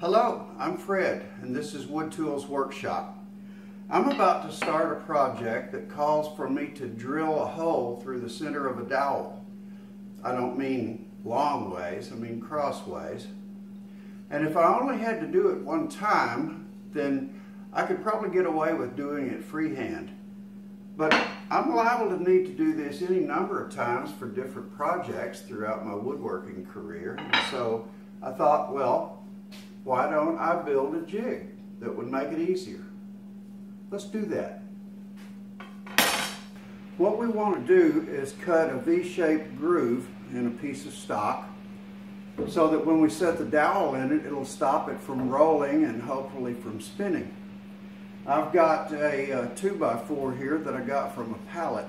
Hello, I'm Fred, and this is Wood Tools Workshop. I'm about to start a project that calls for me to drill a hole through the center of a dowel. I don't mean long ways, I mean crossways. And if I only had to do it one time, then I could probably get away with doing it freehand. But I'm liable to need to do this any number of times for different projects throughout my woodworking career. So I thought, well, why don't I build a jig that would make it easier? Let's do that. What we want to do is cut a V-shaped groove in a piece of stock so that when we set the dowel in it, it'll stop it from rolling and hopefully from spinning. I've got a 2x4 here that I got from a pallet.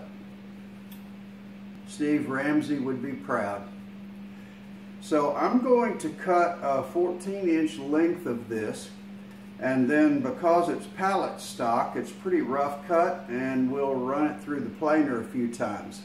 Steve Ramsey would be proud. So I'm going to cut a 14-inch length of this, and then because it's pallet stock, it's pretty rough cut, and we'll run it through the planer a few times.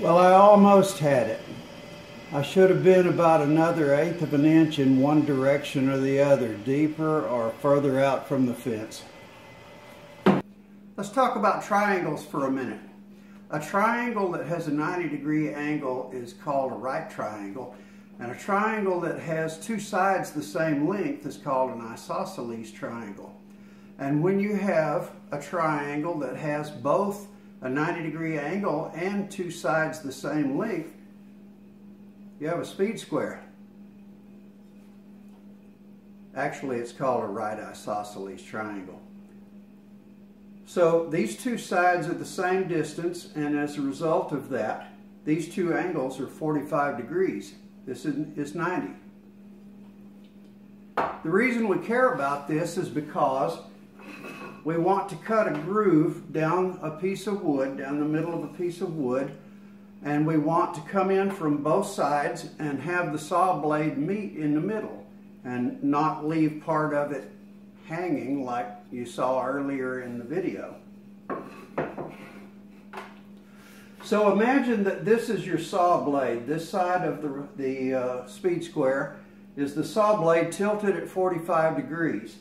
Well, I almost had it. I should have been about another 1/8 of an inch in one direction or the other, deeper or further out from the fence. Let's talk about triangles for a minute. A triangle that has a 90-degree angle is called a right triangle, and a triangle that has two sides the same length is called an isosceles triangle. And when you have a triangle that has both a 90-degree angle and two sides the same length, you have a speed square. Actually, it's called a right isosceles triangle. So these two sides are the same distance, and as a result of that, these two angles are 45 degrees. This is 90. The reason we care about this is because we want to cut a groove down a piece of wood, down the middle of a piece of wood, and we want to come in from both sides and have the saw blade meet in the middle and not leave part of it hanging like you saw earlier in the video. So imagine that this is your saw blade. This side of the speed square is the saw blade tilted at 45 degrees.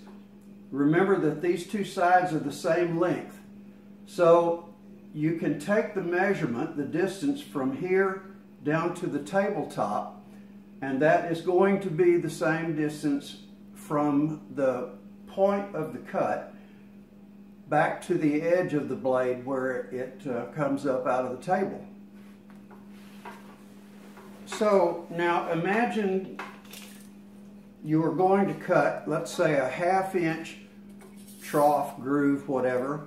Remember that these two sides are the same length. So you can take the measurement, the distance from here down to the tabletop, and that is going to be the same distance from the point of the cut back to the edge of the blade where it comes up out of the table. So now imagine you are going to cut, let's say, a 1/2 inch trough, groove, whatever,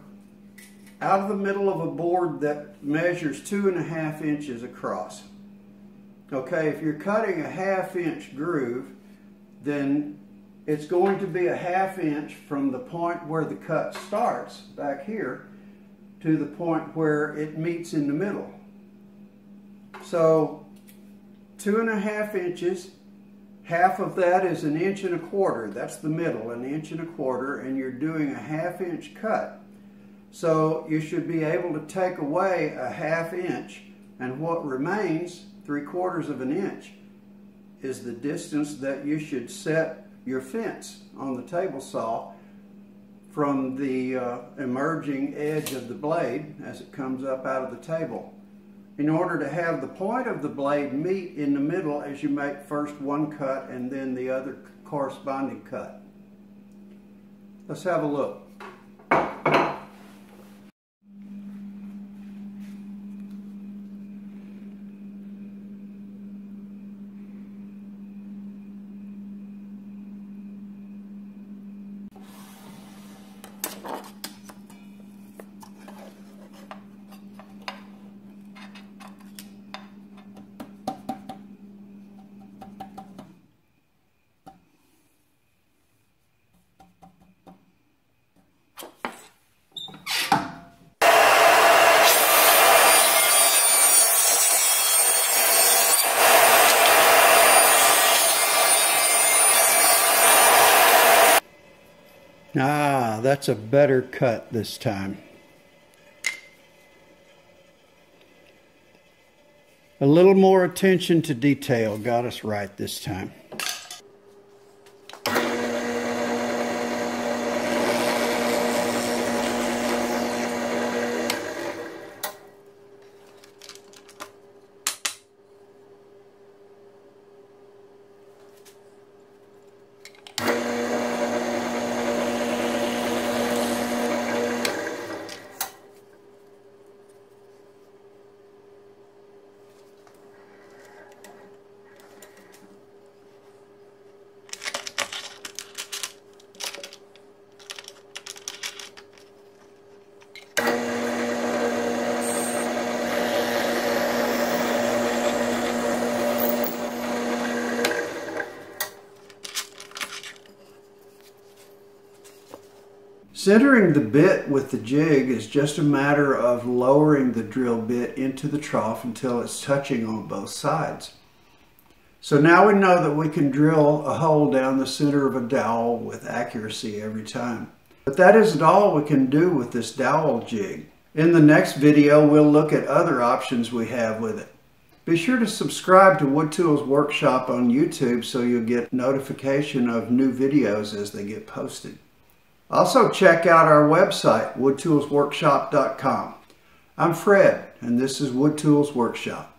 out of the middle of a board that measures 2.5 inches across. Okay, if you're cutting a 1/2 inch groove, then it's going to be a 1/2 inch from the point where the cut starts, back here, to the point where it meets in the middle. So 2.5 inches, half of that is 1.25 inches, that's the middle, 1.25 inches, and you're doing a 1/2 inch cut. So you should be able to take away a 1/2 inch, and what remains, 3/4 of an inch, is the distance that you should set your fence on the table saw from the emerging edge of the blade as it comes up out of the table, in order to have the point of the blade meet in the middle as you make first one cut and then the other corresponding cut. Let's have a look. Ah, that's a better cut this time. A little more attention to detail got us right this time. Centering the bit with the jig is just a matter of lowering the drill bit into the trough until it's touching on both sides. So now we know that we can drill a hole down the center of a dowel with accuracy every time. But that isn't all we can do with this dowel jig. In the next video, we'll look at other options we have with it. Be sure to subscribe to Wood Tools Workshop on YouTube so you'll get notification of new videos as they get posted. Also, check out our website, WoodToolsWorkshop.com. I'm Fred, and this is Wood Tools Workshop.